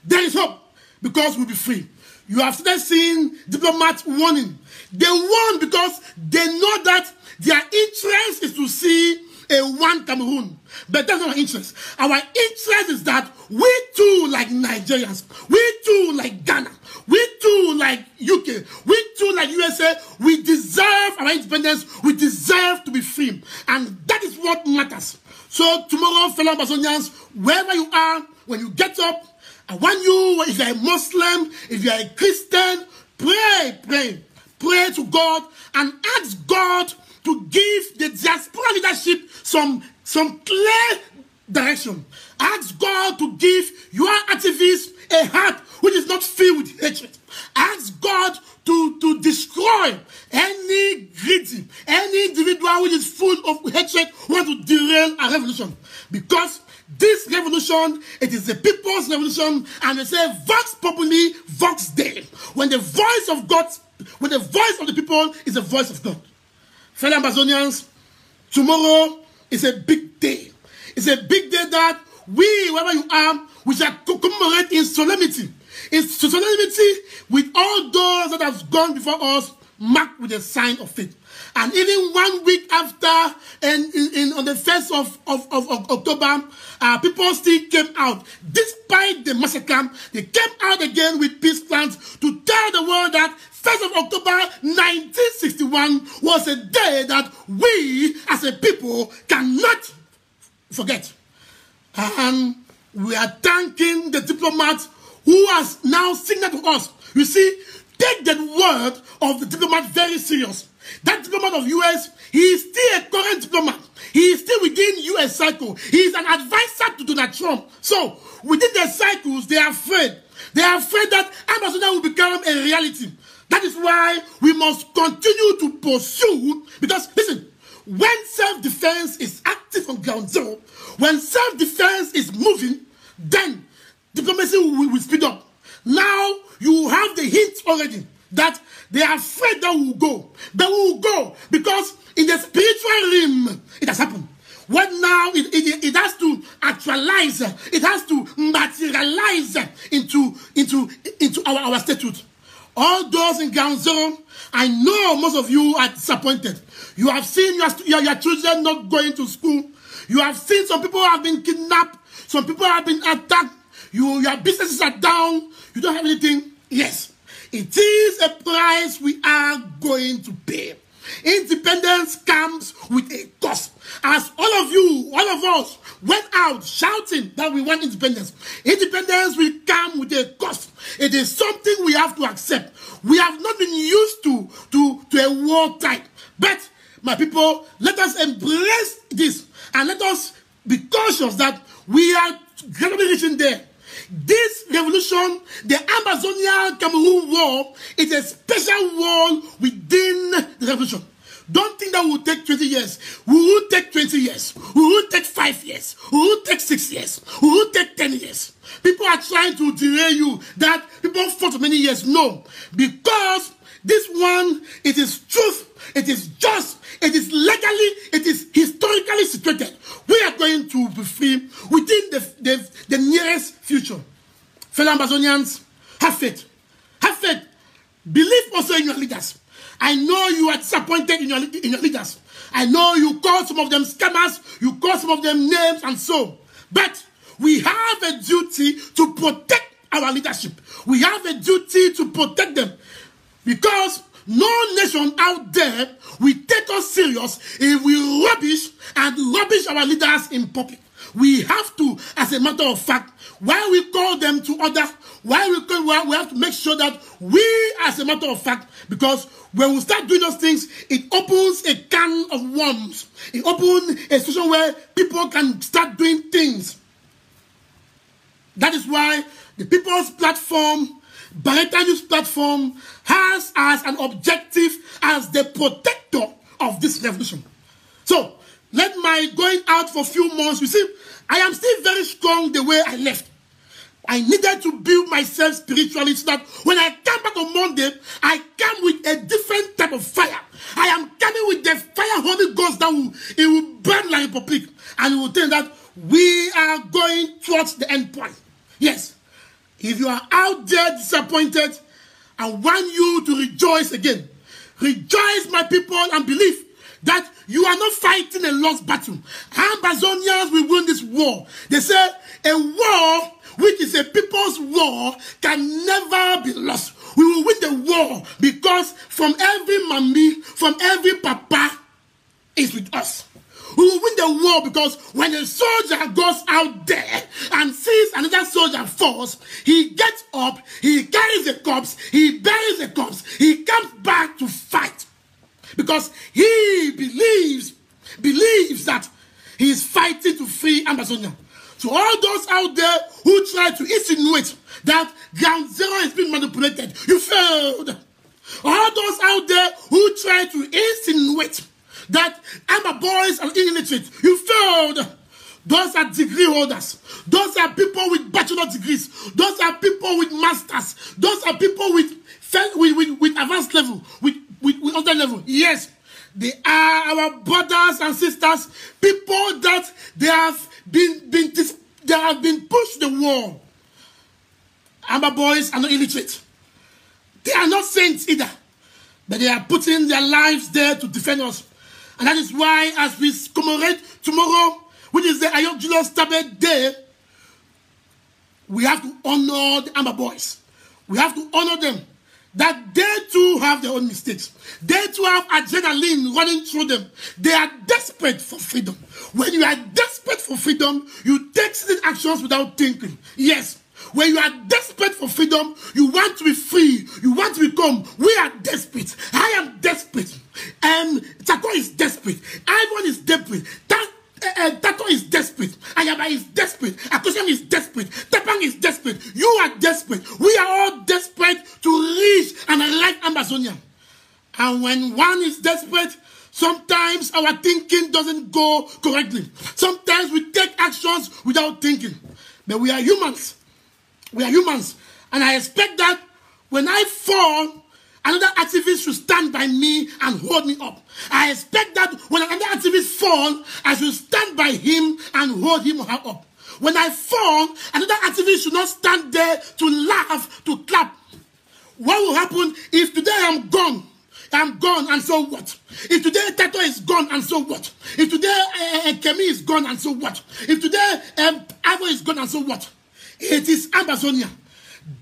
there is hope. Because we'll be free. You have started seeing diplomats warning. They warn because they know that their interest is to see a one Cameroon. But that's not our interest. Our interest is that we too like Nigerians, we too like Ghana, we too like UK, we too like USA, we deserve our independence, we deserve to be free. And that is what matters. So tomorrow, fellow Amazonians, wherever you are, when you get up, I want you, if you are a Muslim, if you are a Christian, pray to God and ask God to give the diaspora leadership some clear direction. Ask God to give your activists a heart which is not filled with hatred. Ask God to destroy any greedy, any individual which is full of hatred who wants to derail a revolution. Because this revolution, it is the people's revolution, and they say vox populi, vox Dei. When the voice of God, when the voice of the people is the voice of God. Fellow Amazonians, tomorrow is a big day. It's a big day that we, wherever you are, we shall commemorate in solemnity. In solemnity with all those that have gone before us, marked with a sign of faith. And even 1 week after, and on the 1st of October, people still came out. Despite the massacre, they came out again with peace plans to tell the world that 1st of October 1961 was a day that we as a people cannot forget. And we are thanking the diplomats who has now signaled to us. You see, take the word of the diplomat very serious. That diplomat of US, he is still a current diplomat. He is still within US cycle. He is an advisor to Donald Trump. So, within their cycles, they are afraid. They are afraid that Ambazonia will become a reality. That is why we must continue to pursue. Because, listen, when self-defense is active on ground zero, when self-defense is moving, then diplomacy will speed up. Now, you have the hint already that they are afraid that we will go. That we will go because in the spiritual realm, it has happened. What now? It has to actualize, it has to materialize into our statute. All those in Gangzon, I know most of you are disappointed. You have seen your children not going to school. You have seen some people have been kidnapped. Some people have been attacked. Your businesses are down. You don't have anything. Yes, it is a price we are going to pay. Independence comes with a cost. As all of you, all of us, went out shouting that we want independence, independence will come with a cost. It is something we have to accept. We have not been used to a war type. But, my people, let us embrace this and let us be cautious that we are gradually reaching there. This revolution, the Ambazonia-Cameroon war, is a special war within the revolution. Don't think that will take 20 years. We will take 20 years. We will take 5 years. We will take 6 years. We will take 10 years. People are trying to derail you that people fought for many years. No, because this one, it is truth, it is just, it is legally, it is historically situated. We are going to be free within the nearest future. Fellow Amazonians, have faith. Have faith. Believe also in your leaders. I know you are disappointed in your leaders. I know you call some of them scammers, you call some of them names and so. But we have a duty to protect our leadership. We have a duty to protect them. Because no nation out there will take us serious if we rubbish our leaders in public. We have to, as a matter of fact, while we call them to order, while we call, we have to make sure that we, as a matter of fact, because when we start doing those things, it opens a can of worms. It opens a situation where people can start doing things. That is why the People's Platform, Bareta News Platform, has as an objective as the protector of this revolution. So, let my going out for a few months, you see, I am still very strong the way I left. I needed to build myself spiritually so that when I come back on Monday, I come with a different type of fire. I am coming with the fire Holy Ghost that it will burn like a public, and it will tell that we are going towards the end point. Yes. If you are out there disappointed, I want you to rejoice again. Rejoice, my people, and believe that you are not fighting a lost battle. Ambazonians will win this war. They say a war which is a people's war can never be lost. We will win the war because from every mommy, from every papa is with us. We will win the war because when a soldier goes out there and sees another soldier falls, he gets up, he carries the corpse, he buries the corpse, he comes back to fight. Because he believes that he is fighting to free Ambazonia. So all those out there who try to insinuate that ground zero is being manipulated, you failed. All those out there who try to insinuate that our boys are illiterate, you failed. Those are degree holders. Those are people with bachelor degrees. Those are people with masters. Those are people with advanced level, with other level. Yes, they are our brothers and sisters. People that they have been pushed to the wall. Our boys are not illiterate. They are not saints either, but they are putting their lives there to defend us. And that is why, as we commemorate tomorrow, which is the Ayok Julius Tabe Day, we have to honor the Amber Boys. We have to honor them. That they too have their own mistakes. They too have adrenaline running through them. They are desperate for freedom. When you are desperate for freedom, you take certain actions without thinking. Yes. When you are desperate for freedom, you want to be free. You want to become. We are desperate. I am desperate. Taco is desperate. Ivo is desperate. Tato is desperate. Ayaba is desperate. Akosem is desperate. Tepang is desperate. You are desperate. We are all desperate to reach and arrive Ambazonia. And when one is desperate, sometimes our thinking doesn't go correctly. Sometimes we take actions without thinking. But we are humans. We are humans, and I expect that when I fall, another activist should stand by me and hold me up. I expect that when another activist falls, I should stand by him and hold him up. When I fall, another activist should not stand there to laugh, to clap. What will happen if today I'm gone? I'm gone, and so what? If today Tato is gone, and so what? If today Kemi is gone, and so what? If today Ivo is gone, and so what? It is Ambazonia.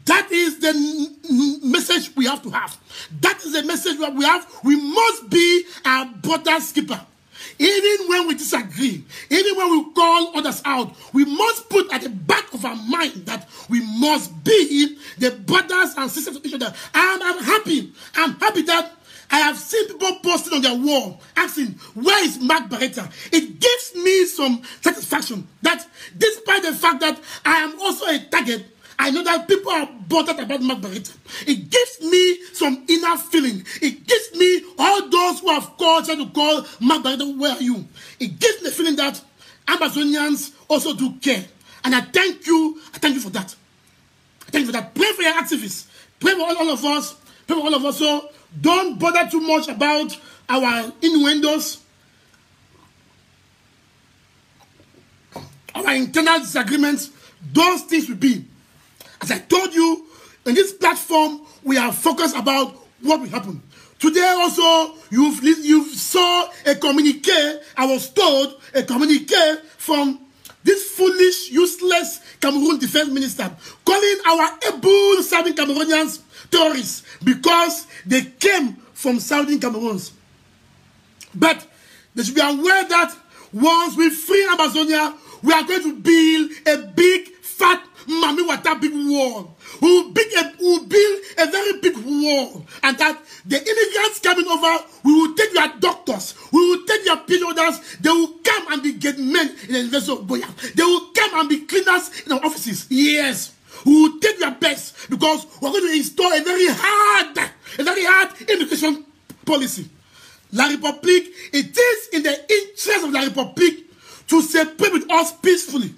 That is the message we have to have. That is the message that we have. We must be our brother's keeper. Even when we disagree, even when we call others out, we must put at the back of our mind that we must be the brothers and sisters of each other. And I'm happy that I have seen people posting on their wall asking, where is Mark Bareta? It gives me some satisfaction that despite the fact that I am also a target, I know that people are bothered about Mark Bareta. It gives me some inner feeling. It gives me all those who have called, trying to call Mark Bareta, where are you? It gives me the feeling that Ambazonians also do care. And I thank you. I thank you for that. I thank you for that. Pray for your activists. Pray for all of us. Pray for all of us. So don't bother too much about our innuendos, our internal disagreements. Those things will be. As I told you, in this platform, we are focused about what will happen. Today also, you've saw a communique, I was told, a communique from this foolish, useless Cameroon defense minister, calling our able serving Cameroonians terrorists because they came from southern Cameroons. But they should be aware that once we free Ambazonia, we are going to build a big, fat, Mami Wata big wall. We'll build a very big wall, and that the immigrants coming over, we will take your doctors, we will take your PhDs, they will come and be gate men in the University of Buea. They will come and be cleaners in our offices. Yes, we will take your best because we're going to install a very hard immigration policy. La Republique, it is in the interest of La Republique to separate with us peacefully.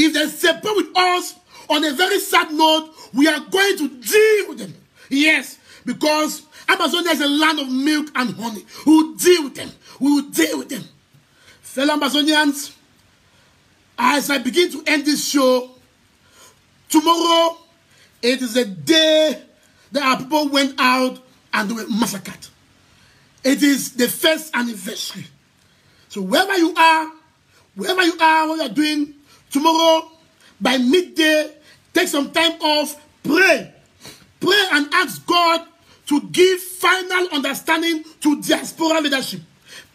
If they separate with us on a very sad note, we are going to deal with them. Yes, because Ambazonia is a land of milk and honey. We will deal with them. We will deal with them. Fellow Ambazonians, as I begin to end this show, tomorrow it is a day that our people went out and were massacred. It is the first anniversary. So wherever you are, what you are doing, tomorrow, by midday, take some time off, pray. Pray and ask God to give final understanding to diaspora leadership.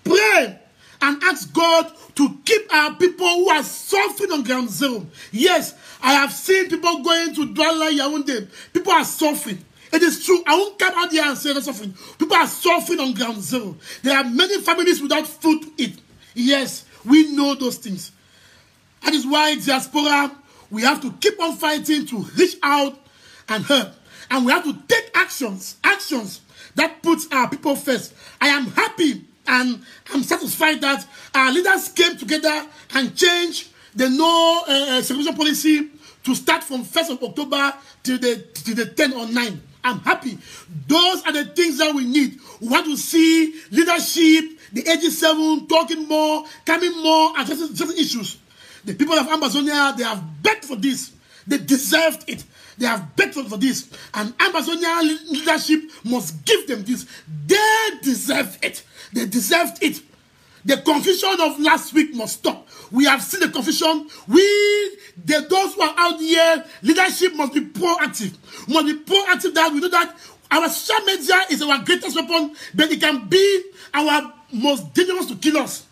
Pray and ask God to keep our people who are suffering on ground zero. Yes, I have seen people going to Douala, Yaoundé. People are suffering. It is true. I won't come out here and say they're suffering. People are suffering on ground zero. There are many families without food to eat. Yes, we know those things. That is why diaspora, we have to keep on fighting to reach out and help. And we have to take actions that puts our people first. I am happy and I'm satisfied that our leaders came together and changed the no segregation policy to start from 1st of October till the 10th or 9th. I'm happy. Those are the things that we need. We want to see leadership, the AG7, talking more, coming more, and just issues. The people of Ambazonia, they have begged for this. They deserved it. They have begged for this. And Ambazonia leadership must give them this. They deserve it. They deserved it. The confusion of last week must stop. We have seen the confusion. Those who are out here, leadership must be proactive. Must be proactive that we know that our social media is our greatest weapon, but it can be our most dangerous to kill us.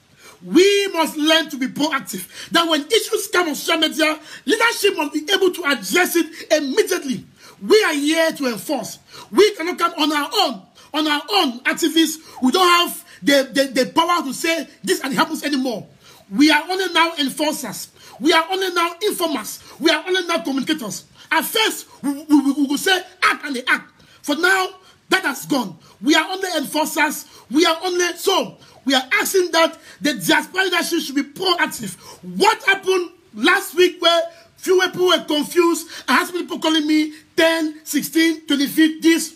We must learn to be proactive. That when issues come on social media, leadership must be able to address it immediately. We are here to enforce. We cannot come on our own. On our own, activists, we don't have the power to say this and it happens anymore. We are only now enforcers. We are only now informers. We are only now communicators. At first, we will say act and they act. For now, that has gone. We are only enforcers. We are only so. We are asking that the diaspora leadership should be proactive. What happened last week where few people were confused? I had people calling me 10, 16, 25, this.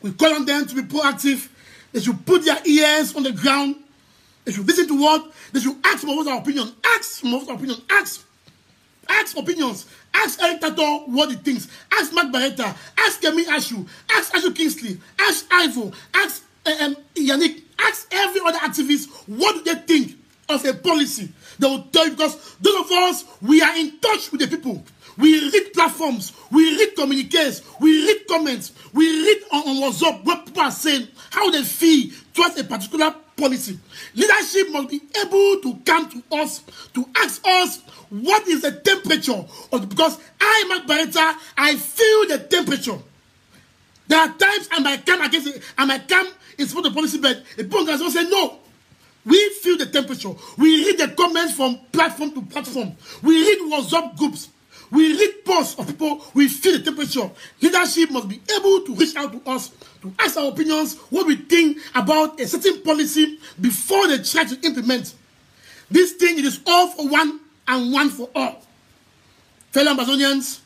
We call on them to be proactive. They should put their ears on the ground. They should listen to what? They should ask for what's our opinion. Ask for what's our opinion. Ask Ask opinions. Ask Eric Tato what he thinks. Ask Mark Bareta. Ask Kemi Ashu. Ask Ashu Kingsley. Ask Ivo. Ask Yannick. Ask every other activist what do they think of a policy. They will tell you, because those of us, we are in touch with the people. We read platforms, we read communiques, we read comments, we read on WhatsApp what people are saying, how they feel towards a particular policy. Leadership must be able to come to us, to ask us what is the temperature, because I, Mark Bareta, I feel the temperature. There are times I might come against it, I might come in support of the policy, but the Bongans will say no. We feel the temperature. We read the comments from platform to platform. We read WhatsApp groups. We read posts of people. We feel the temperature. Leadership must be able to reach out to us, to ask our opinions, what we think about a certain policy before they try to implement. This thing, it is all for one and one for all. Fellow Ambazonians,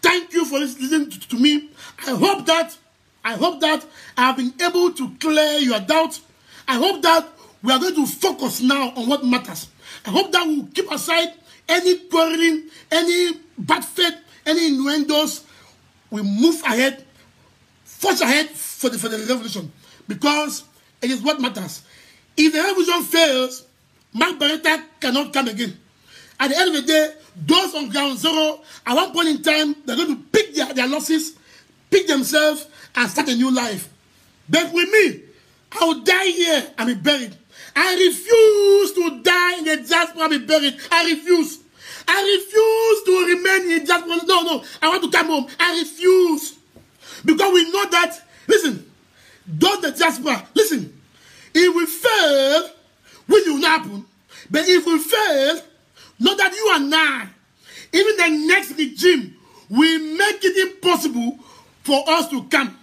thank you for listening to me. I hope that I have been able to clear your doubts. I hope that we are going to focus now on what matters. I hope that we will keep aside any quarreling, any bad faith, any innuendos. We move ahead, forge ahead for the revolution, because it is what matters. If the revolution fails, Mark Bareta cannot come again. At the end of the day, those on ground zero, at one point in time, they're going to pick their losses, pick themselves, and start a new life. But with me, I will die here and be buried. I refuse to die in the diaspora and be buried. I refuse. I refuse to remain in the diaspora. No. I want to come home. I refuse. Because we know that, listen, don't the diaspora, listen, if we fail, which will not happen, but if we fail, know that you and I, even the next regime, will make it impossible for us to come.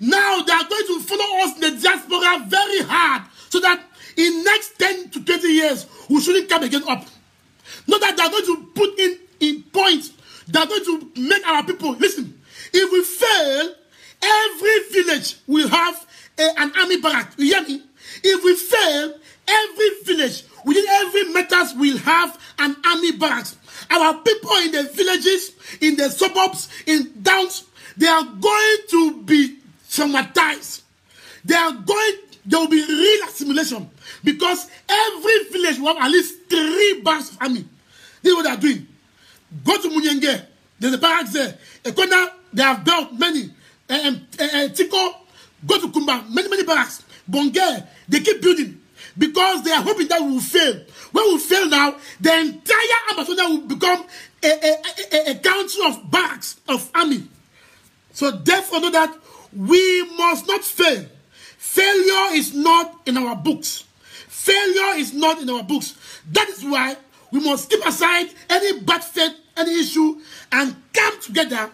Now they are going to follow us in the diaspora very hard, so that in next 10 to 20 years, we shouldn't come again up. Not that they are going to put in points, they are going to make our people, listen, if we fail, every village will have an army barrack. You hear me? If we fail, every village, within every meters, will have an army barracks. Our people in the villages, in the suburbs, in towns, they are going to be traumatized. There will be real assimilation, because every village will have at least 3 barracks of army. This is what they are doing. Go to Munya, there's a barracks there. Ekona, they have built many. Tiko, go to Kumba, many barracks. Bongé, they keep building, because they are hoping that we will fail. When we fail now, the entire Ambazonia will become a country of barracks of army. So therefore, know that we must not fail. Failure is not in our books. Failure is not in our books. That is why we must keep aside any bad faith, any issue, and come together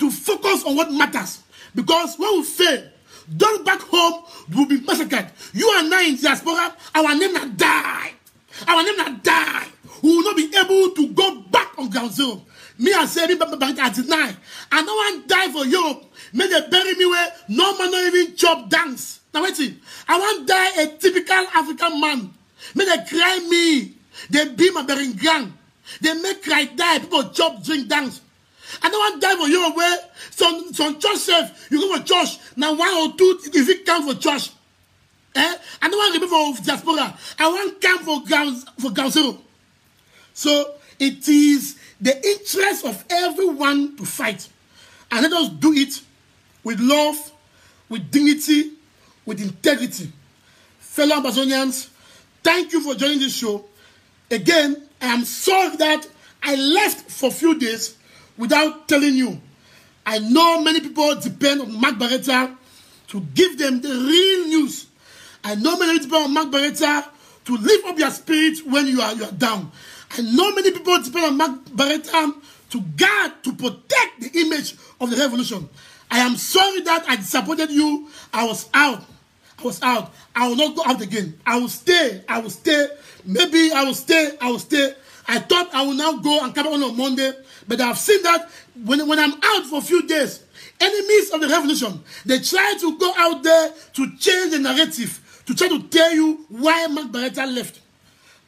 to focus on what matters. Because when we fail, those back home will be massacred. You and I in diaspora, our name will die. Our name will die. We will not be able to go back on ground zero. Me, I say, I deny. And no one die for Europe. May they bury me where no man not even chop dance. Now wait, see. I won't die a typical African man. May they cry me. They be my bearing gang. They make cry die. People chop, drink, dance. I don't want to die for Europe where some church safe. You go for church. Now 1 or 2 if it come for church. Eh? I don't want to remember for diaspora. I want to come for ground zero. So it is the interest of everyone to fight. And let us do it with love, with dignity, with integrity. Fellow Ambazonians, thank you for joining this show. Again, I am sorry that I left for a few days without telling you. I know many people depend on Mark Bareta to give them the real news. I know many people depend on Mark Bareta to lift up your spirit when you are down. I know many people depend on Mark Bareta to guard, to protect the image of the revolution. I am sorry that I disappointed you. I was out. I will not go out again. I will stay. Maybe I will stay. I thought I will now go and come on Monday, but I have seen that when I'm out for a few days, enemies of the revolution, they try to go out there to change the narrative, to try to tell you why Mark Bareta left.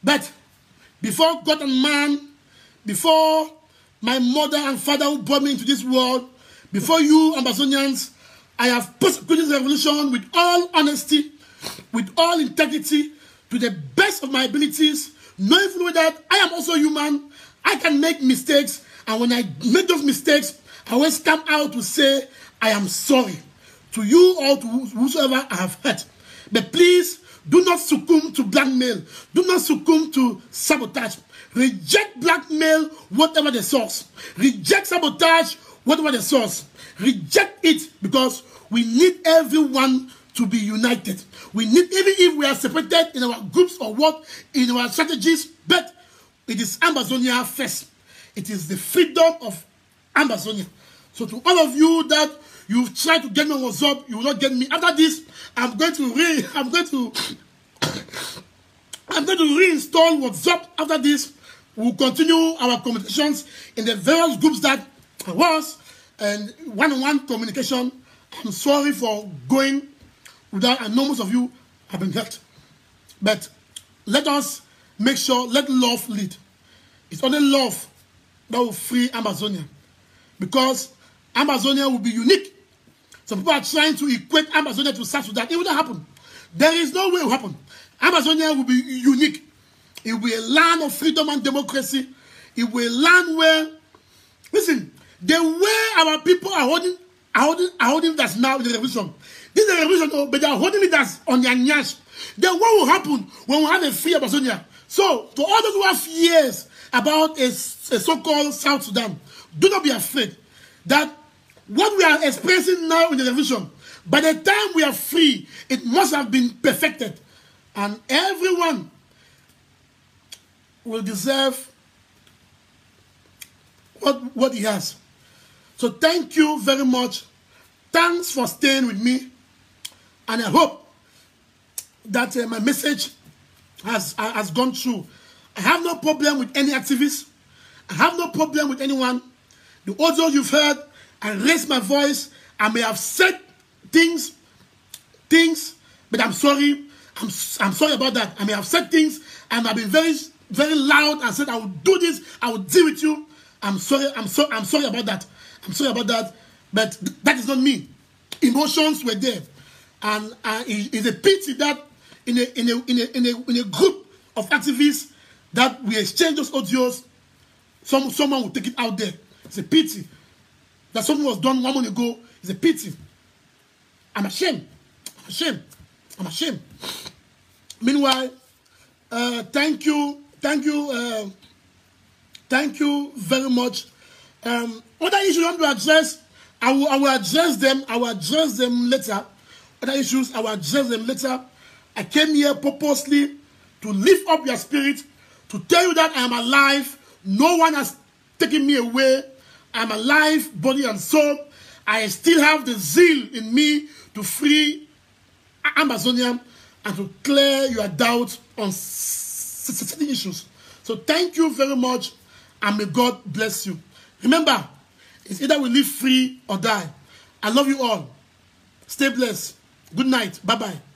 But before God and man, before my mother and father who brought me into this world. Before you, Ambazonians, I have prosecuted the revolution with all honesty, with all integrity, to the best of my abilities, knowing fully that I am also human. I can make mistakes, and when I make those mistakes, I always come out to say, I am sorry to you or to whosoever I have hurt. But please, do not succumb to blackmail. Do not succumb to sabotage. Reject blackmail, whatever the source. Reject sabotage, whatever the source. Reject it, because we need everyone to be united. We need, even if we are separated in our groups or what, in our strategies, but it is Ambazonia first. It is the freedom of Ambazonia. So to all of you that you've tried to get me on WhatsApp, you will not get me. After this, I'm going to reinstall WhatsApp. After this, we'll continue our communications in the various groups that was and one-on-one communication. I'm sorry for going without. I know most of you have been hurt, but let us make sure, let love lead. It's only love that will free Ambazonia, because Ambazonia will be unique. Some people are trying to equate Ambazonia to South Sudan. It will not happen. There is no way it will happen. Ambazonia will be unique. It will be a land of freedom and democracy. It will be a land where, listen, the way our people are holding us now in the revolution. This is a revolution, but they are holding it as on their nyash. Then what will happen when we have a free Ambazonia? So, to all those who have fears about a so-called South Sudan, do not be afraid that what we are experiencing now in the revolution, by the time we are free, it must have been perfected. And everyone will deserve what he has. So thank you very much. Thanks for staying with me. And I hope that my message has gone through. I have no problem with any activists. I have no problem with anyone. The audio you've heard, I raised my voice. I may have said things, but I'm sorry. I'm sorry about that. I may have said things, and I've been very, very loud and said I will do this. I will deal with you. I'm sorry. I'm sorry about that. I'm sorry about that. But that is not me. Emotions were there, and it's a pity that in a group of activists that we exchange those audios, someone will take it out there. It's a pity that something was done 1 month ago. It's a pity. I'm ashamed. I'm ashamed. I'm ashamed. Meanwhile, thank you very much. Other issues I want to address, I will address them. I will address them later. Other issues, I will address them later. I came here purposely to lift up your spirit, to tell you that I am alive. No one has taken me away. I am alive, body and soul. I still have the zeal in me to free Ambazonia and to clear your doubts on certain issues. So thank you very much, and may God bless you. Remember, it's either we live free or die. I love you all. Stay blessed. Good night. Bye-bye.